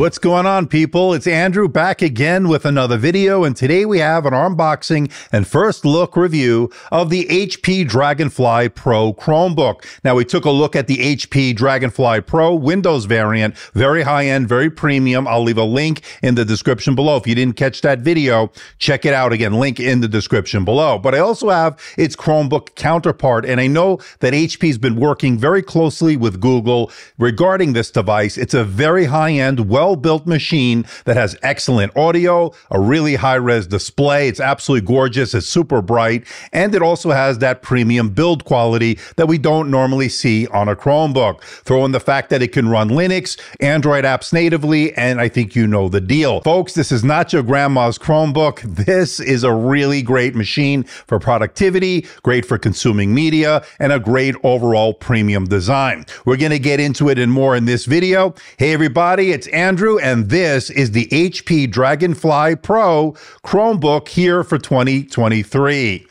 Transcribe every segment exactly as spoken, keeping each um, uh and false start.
What's going on, people? It's Andrew back again with another video, and today we have an unboxing and first look review of the H P Dragonfly Pro Chromebook. Now, we took a look at the H P Dragonfly Pro Windows variant, very high-end, very premium. I'll leave a link in the description below. If you didn't catch that video, check it out again, link in the description below. But I also have its Chromebook counterpart, and I know that H P's been working very closely with Google regarding this device. It's a very high-end, well built machine that has excellent audio, a really high-res display. It's absolutely gorgeous. It's super bright. And it also has that premium build quality that we don't normally see on a Chromebook. Throw in the fact that it can run Linux, Android apps natively, and I think you know the deal. Folks, this is not your grandma's Chromebook. This is a really great machine for productivity, great for consuming media, and a great overall premium design. We're going to get into it and more in this video. Hey, everybody, it's Andrew. Andrew, and this is the H P Dragonfly Pro Chromebook here for twenty twenty-three.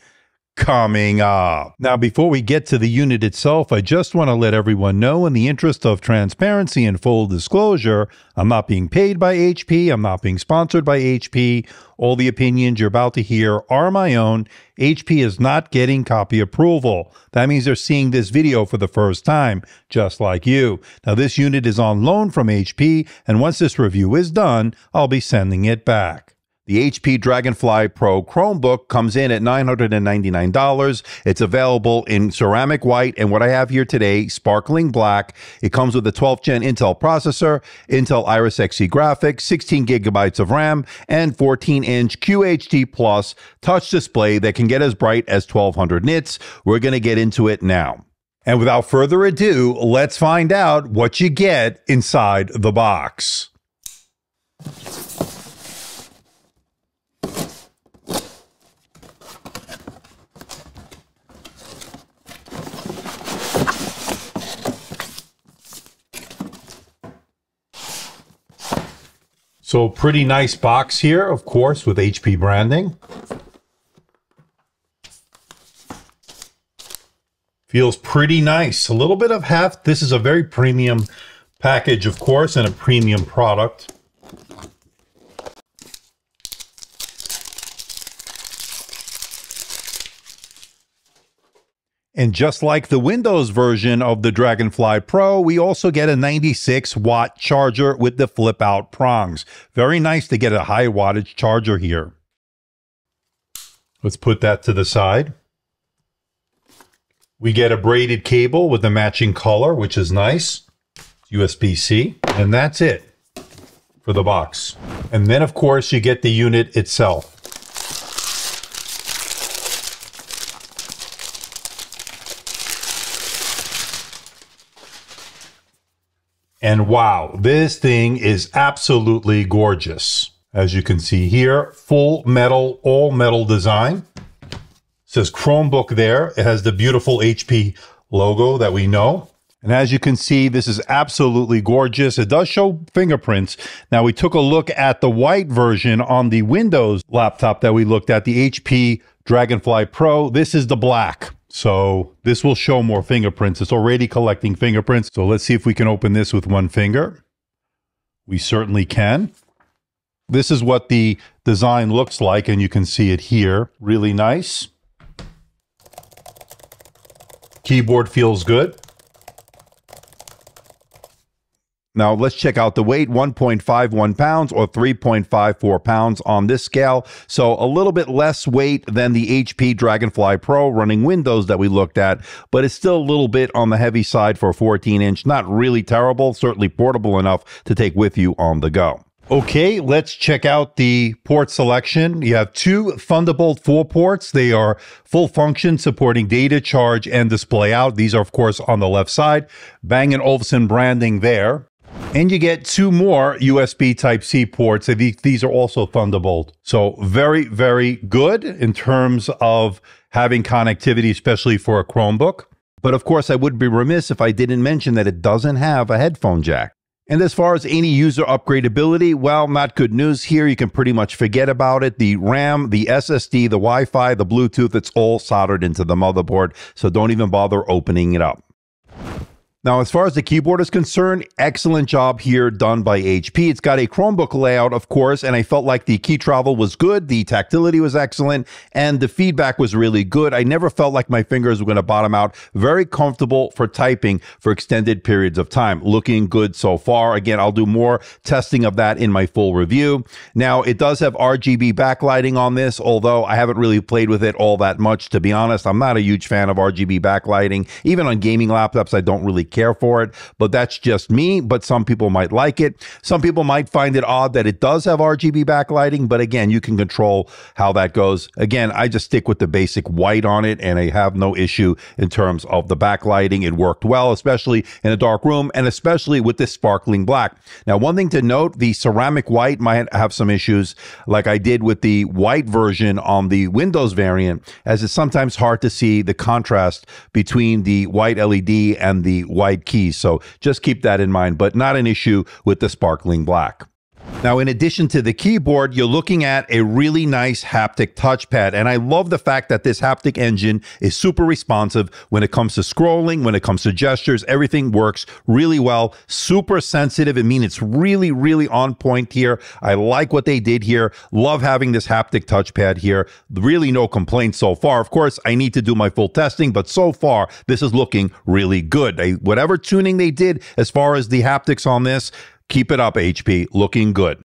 Coming up. Now, before we get to the unit itself, I just want to let everyone know, in the interest of transparency and full disclosure, I'm not being paid by H P, I'm not being sponsored by H P. All the opinions you're about to hear are my own. H P is not getting copy approval. That means they're seeing this video for the first time, just like you. Now, this unit is on loan from H P, and once this review is done, I'll be sending it back. The H P Dragonfly Pro Chromebook comes in at nine hundred ninety-nine dollars. It's available in ceramic white and what I have here today, sparkling black. It comes with a twelfth gen Intel processor, Intel Iris X E graphics, sixteen gigabytes of RAM, and fourteen inch Q H D Plus touch display that can get as bright as twelve hundred nits. We're going to get into it now. And without further ado, let's find out what you get inside the box. So pretty nice box here, of course, with H P branding. Feels pretty nice. A little bit of heft. This is a very premium package, of course, and a premium product. And just like the Windows version of the Dragonfly Pro, we also get a ninety-six watt charger with the flip-out prongs. Very nice to get a high wattage charger here. Let's put that to the side. We get a braided cable with the matching color, which is nice. U S B C, and that's it for the box. And then, of course, you get the unit itself. And wow, this thing is absolutely gorgeous. As you can see here, full metal, all metal design. It says Chromebook there. It has the beautiful H P logo that we know. And as you can see, this is absolutely gorgeous. It does show fingerprints. Now, we took a look at the white version on the Windows laptop that we looked at, the H P Dragonfly Pro. This is the black. So this will show more fingerprints. It's already collecting fingerprints. So let's see if we can open this with one finger. We certainly can. This is what the design looks like, and you can see it here. Really nice. Keyboard feels good. Now, let's check out the weight, one point five one pounds or three point five four pounds on this scale. So a little bit less weight than the H P Dragonfly Pro running Windows that we looked at, but it's still a little bit on the heavy side for a fourteen inch. Not really terrible, certainly portable enough to take with you on the go. Okay, let's check out the port selection. You have two Thunderbolt four ports. They are full function, supporting data, charge, and display out. These are, of course, on the left side. Bang and Olufsen branding there. And you get two more U S B Type-C ports. These are also Thunderbolt. So very, very good in terms of having connectivity, especially for a Chromebook. But of course, I would be remiss if I didn't mention that it doesn't have a headphone jack. And as far as any user upgradability, well, not good news here. You can pretty much forget about it. The RAM, the S S D, the Wi-Fi, the Bluetooth, it's all soldered into the motherboard. So don't even bother opening it up. Now, as far as the keyboard is concerned, excellent job here done by H P. It's got a Chromebook layout, of course, and I felt like the key travel was good, the tactility was excellent, and the feedback was really good. I never felt like my fingers were going to bottom out. Very comfortable for typing for extended periods of time. Looking good so far. Again, I'll do more testing of that in my full review. Now, it does have R G B backlighting on this, although I haven't really played with it all that much, to be honest. I'm not a huge fan of R G B backlighting. Even on gaming laptops, I don't really care for it, but that's just me. But some people might like it. Some people might find it odd that it does have R G B backlighting, but again, you can control how that goes. Again, I just stick with the basic white on it, and I have no issue in terms of the backlighting. It worked well, especially in a dark room, and especially with this sparkling black. Now, one thing to note, the ceramic white might have some issues, like I did with the white version on the Windows variant, as it's sometimes hard to see the contrast between the white L E D and the white white keys, so just keep that in mind, but not an issue with the sparkling black. Now, in addition to the keyboard, you're looking at a really nice haptic touchpad, and I love the fact that this haptic engine is super responsive when it comes to scrolling, when it comes to gestures. Everything works really well, super sensitive. I mean, it's really, really on point here. I like what they did here. Love having this haptic touchpad here. Really no complaints so far. Of course, I need to do my full testing, but so far, this is looking really good. I, whatever tuning they did as far as the haptics on this, keep it up, H P. Looking good.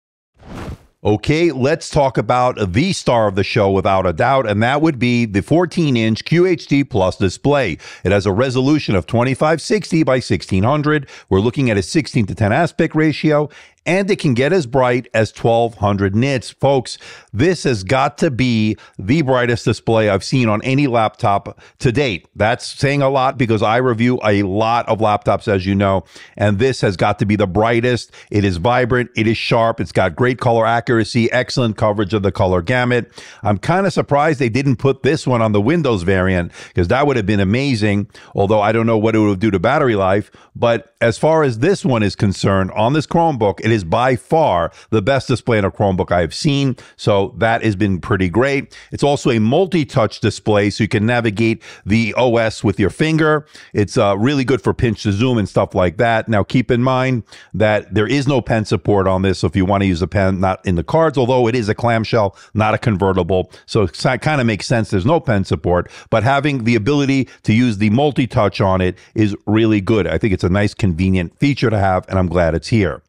Okay, let's talk about the star of the show without a doubt, and that would be the fourteen inch Q H D Plus display. It has a resolution of twenty-five sixty by sixteen hundred. We're looking at a sixteen to ten aspect ratio, and it can get as bright as twelve hundred nits. Folks, this has got to be the brightest display I've seen on any laptop to date. That's saying a lot because I review a lot of laptops, as you know, and this has got to be the brightest. It is vibrant, it is sharp, it's got great color accuracy, excellent coverage of the color gamut. I'm kind of surprised they didn't put this one on the Windows variant, because that would have been amazing, although I don't know what it would do to battery life. But as far as this one is concerned, on this Chromebook, it It is by far the best display in a Chromebook I've seen, so that has been pretty great. It's also a multi-touch display, so you can navigate the O S with your finger. It's uh, really good for pinch to zoom and stuff like that. Now, keep in mind that there is no pen support on this, so if you want to use a pen, not in the cards, although it is a clamshell, not a convertible, so it kind of makes sense there's no pen support, but having the ability to use the multi-touch on it is really good. I think it's a nice, convenient feature to have, and I'm glad it's here.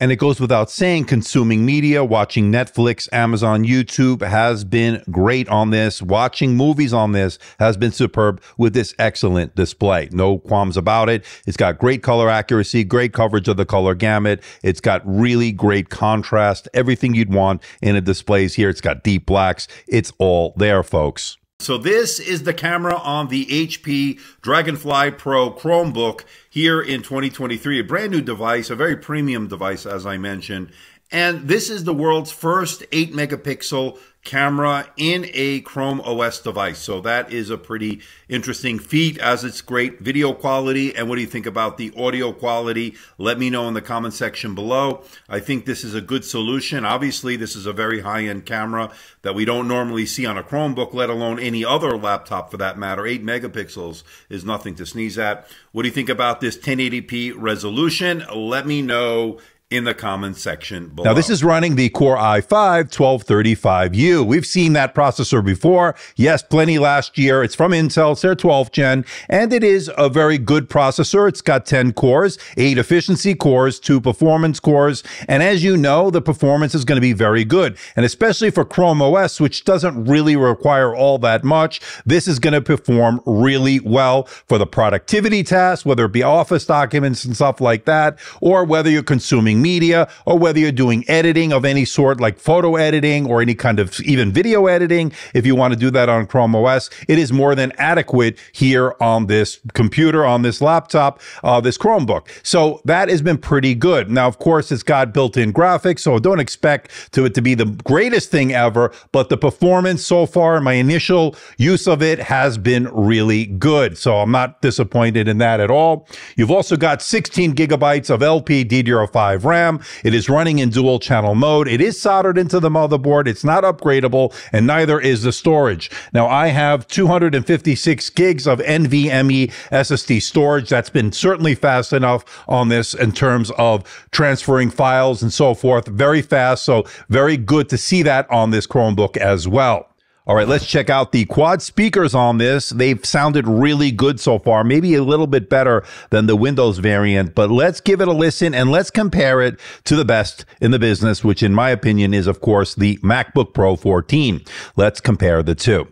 And it goes without saying, consuming media, watching Netflix, Amazon, YouTube has been great on this. Watching movies on this has been superb with this excellent display. No qualms about it. It's got great color accuracy, great coverage of the color gamut. It's got really great contrast. Everything you'd want in a display is here. It's got deep blacks. It's all there, folks. So this is the camera on the H P Dragonfly Pro Chromebook here in twenty twenty-three, a brand new device, a very premium device, as I mentioned. And this is the world's first eight megapixel camera in a Chrome O S device. So that is a pretty interesting feat, as it's great video quality. And what do you think about the audio quality? Let me know in the comment section below. I think this is a good solution. Obviously, this is a very high-end camera that we don't normally see on a Chromebook, let alone any other laptop for that matter. eight megapixels is nothing to sneeze at. What do you think about this ten eighty p resolution? Let me know in the comments section below. Now, this is running the Core i five twelve thirty-five U. We've seen that processor before. Yes, plenty last year. It's from Intel. It's their twelfth gen, and it is a very good processor. It's got ten cores, eight efficiency cores, two performance cores, and as you know, the performance is going to be very good, and especially for Chrome O S, which doesn't really require all that much, this is going to perform really well for the productivity tasks, whether it be office documents and stuff like that, or whether you're consuming media, or whether you're doing editing of any sort, like photo editing or any kind of even video editing. If you want to do that on Chrome O S, it is more than adequate here on this computer, on this laptop, uh, this Chromebook. So that has been pretty good. Now, of course, it's got built-in graphics, so don't expect to it to be the greatest thing ever, but the performance so far, my initial use of it has been really good. So I'm not disappointed in that at all. You've also got sixteen gigabytes of L P D D R five RAM. It is running in dual channel mode. It is soldered into the motherboard. It's not upgradable, and neither is the storage. Now, I have two hundred fifty-six gigs of NVMe S S D storage. That's been certainly fast enough on this in terms of transferring files and so forth. Very fast, so very good to see that on this Chromebook as well. All right, let's check out the quad speakers on this. They've sounded really good so far, maybe a little bit better than the Windows variant, but let's give it a listen and let's compare it to the best in the business, which in my opinion is, of course, the MacBook Pro fourteen. Let's compare the two.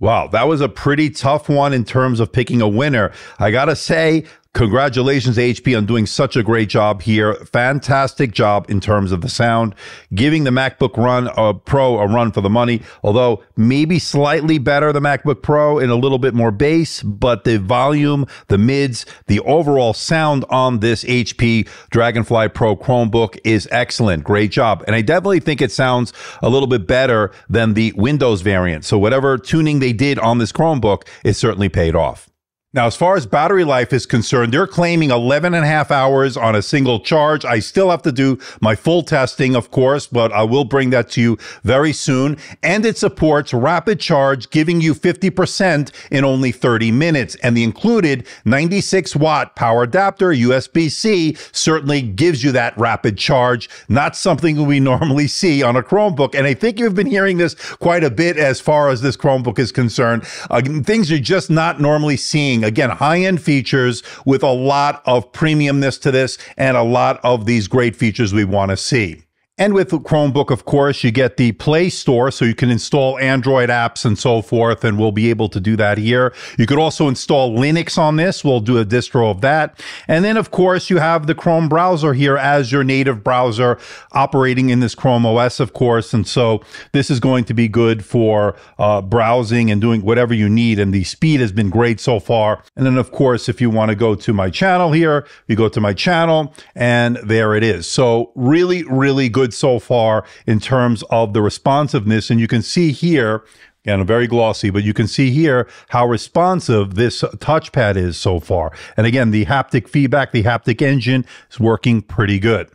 Wow, that was a pretty tough one in terms of picking a winner. I gotta say, congratulations, H P, on doing such a great job here. Fantastic job in terms of the sound, giving the MacBook run, uh, Pro a run for the money, although maybe slightly better the MacBook Pro and a little bit more bass, but the volume, the mids, the overall sound on this H P Dragonfly Pro Chromebook is excellent. Great job. And I definitely think it sounds a little bit better than the Windows variant. So whatever tuning they did on this Chromebook, it certainly paid off. Now, as far as battery life is concerned, they're claiming eleven and a half hours on a single charge. I still have to do my full testing, of course, but I will bring that to you very soon. And it supports rapid charge, giving you fifty percent in only thirty minutes. And the included ninety-six watt power adapter, U S B C, certainly gives you that rapid charge, not something we normally see on a Chromebook. And I think you've been hearing this quite a bit as far as this Chromebook is concerned. Uh, things you're just not normally seeing. Again, high-end features with a lot of premiumness to this and a lot of these great features we want to see. And with the Chromebook, of course, you get the Play Store, so you can install Android apps and so forth, and we'll be able to do that here. You could also install Linux on this. We'll do a distro of that. And then, of course, you have the Chrome browser here as your native browser operating in this Chrome O S, of course. And so this is going to be good for uh, browsing and doing whatever you need, and the speed has been great so far. And then, of course, if you want to go to my channel here, you go to my channel, and there it is. So really, really good so far in terms of the responsiveness, and you can see here, and very glossy, but you can see here how responsive this touchpad is so far. And again, the haptic feedback, the haptic engine is working pretty good.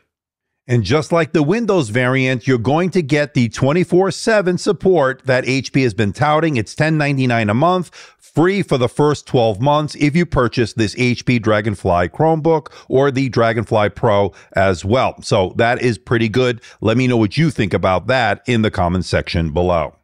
And just like the Windows variant, you're going to get the twenty-four seven support that H P has been touting. It's ten ninety-nine a month, free for the first twelve months if you purchase this H P Dragonfly Chromebook or the Dragonfly Pro as well. So that is pretty good. Let me know what you think about that in the comments section below.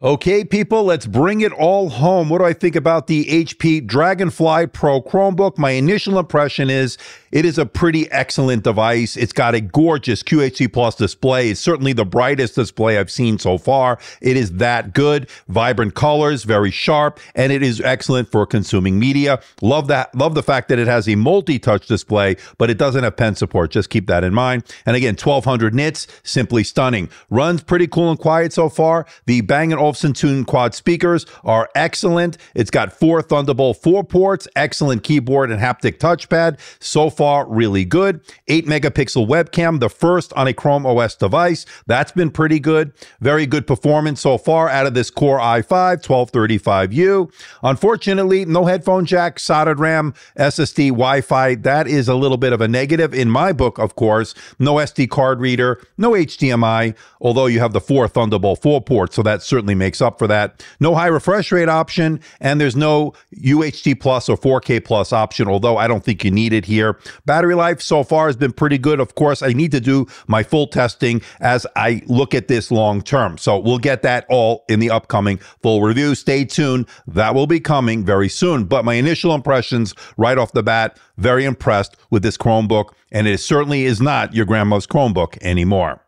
Okay, people, let's bring it all home. What do I think about the H P Dragonfly Pro Chromebook? My initial impression is it is a pretty excellent device. It's got a gorgeous Q H D plus display. It's certainly the brightest display I've seen so far. It is that good, vibrant colors, very sharp, and it is excellent for consuming media. Love that. Love the fact that it has a multi-touch display, but it doesn't have pen support. Just keep that in mind. And again, twelve hundred nits, simply stunning. Runs pretty cool and quiet so far. The Bang and Olufsen tuned quad speakers are excellent. It's got four Thunderbolt four ports, excellent keyboard and haptic touchpad. So far, far really good. eight megapixel webcam, the first on a Chrome O S device. That's been pretty good. Very good performance so far out of this Core i five twelve thirty-five U. Unfortunately, no headphone jack, soldered RAM, S S D, Wi-Fi. That is a little bit of a negative in my book, of course. No S D card reader, no H D M I, although you have the four Thunderbolt four ports, so that certainly makes up for that. No high refresh rate option, and there's no U H D Plus or four K Plus option, although I don't think you need it here. Battery life so far has been pretty good. Of course, I need to do my full testing as I look at this long term. So we'll get that all in the upcoming full review. Stay tuned. That will be coming very soon. But my initial impressions right off the bat, very impressed with this Chromebook, and it certainly is not your grandma's Chromebook anymore.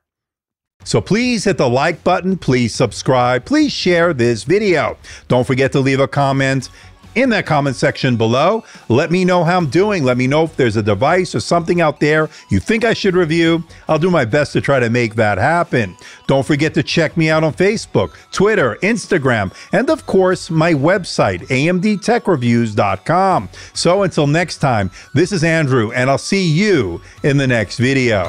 So please hit the like button, please subscribe, please share this video. Don't forget to leave a comment in that comment section below. Let me know how I'm doing. Let me know if there's a device or something out there you think I should review. I'll do my best to try to make that happen. Don't forget to check me out on Facebook, Twitter, Instagram, and of course, my website, A M D tech reviews dot com. So until next time, this is Andrew, and I'll see you in the next video.